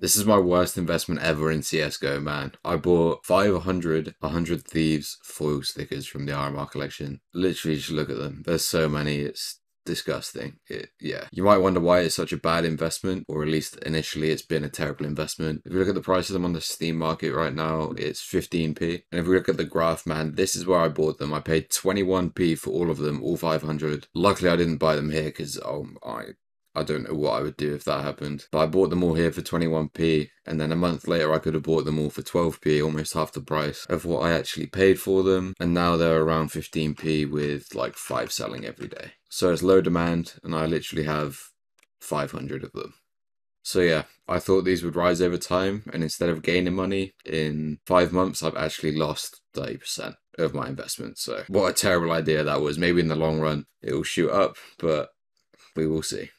This is my worst investment ever in CS:GO, man. I bought 500 100 Thieves foil stickers from the RMR collection. Literally, just look at them. There's so many. It's disgusting. Yeah. You might wonder why it's such a bad investment, or at least initially it's been a terrible investment. If you look at the price of them on the Steam market right now, it's 15p. And if we look at the graph, man, this is where I bought them. I paid 21p for all of them, all 500. Luckily, I didn't buy them here because, oh my... I don't know what I would do if that happened. But I bought them all here for 21p, and then a month later I could have bought them all for 12p, almost half the price of what I actually paid for them. And now they're around 15p with like 5 selling every day. So it's low demand, and I literally have 500 of them. So yeah, I thought these would rise over time, and instead of gaining money, in 5 months I've actually lost 30% of my investment. So what a terrible idea that was. Maybe in the long run it will shoot up, but we will see.